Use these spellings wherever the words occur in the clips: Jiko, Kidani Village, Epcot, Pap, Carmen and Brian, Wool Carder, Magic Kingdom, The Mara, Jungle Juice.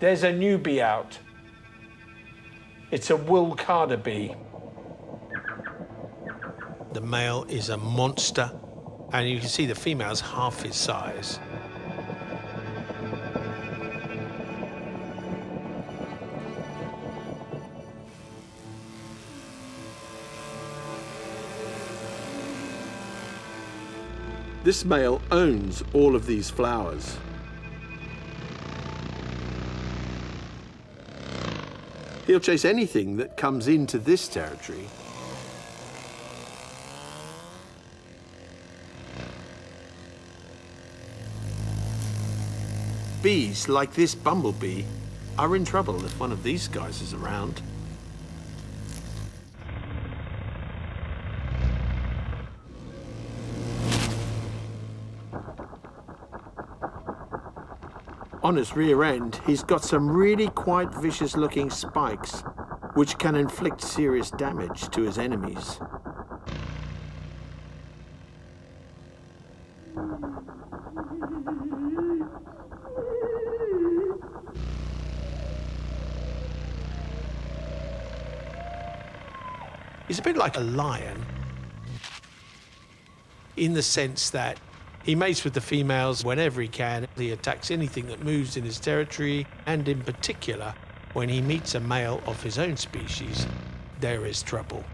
There's a new bee out. It's a Wool Carder bee. The male is a monster, and you can see the female's half his size. This male owns all of these flowers. He'll chase anything that comes into this territory. Bees like this bumblebee are in trouble if one of these guys is around. On his rear end, he's got some really quite vicious-looking spikes, which can inflict serious damage to his enemies. He's a bit like a lion, in the sense that he mates with the females whenever he can. He attacks anything that moves in his territory, and in particular, when he meets a male of his own species, there is trouble.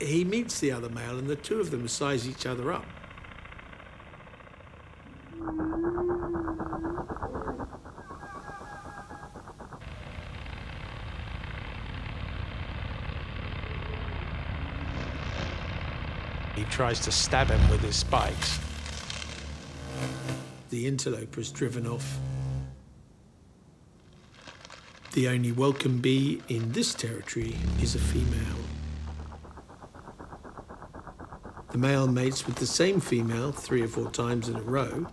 He meets the other male, and the two of them size each other up. He tries to stab him with his spikes. The interloper is driven off. The only welcome bee in this territory is a female. The male mates with the same female 3 or 4 times in a row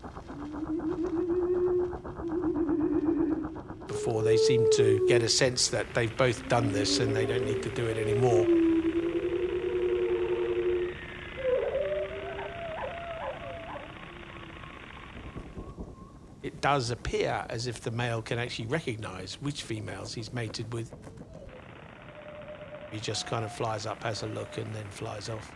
before they seem to get a sense that they've both done this and they don't need to do it anymore. It does appear as if the male can actually recognise which females he's mated with. He just kind of flies up, has a look, and then flies off.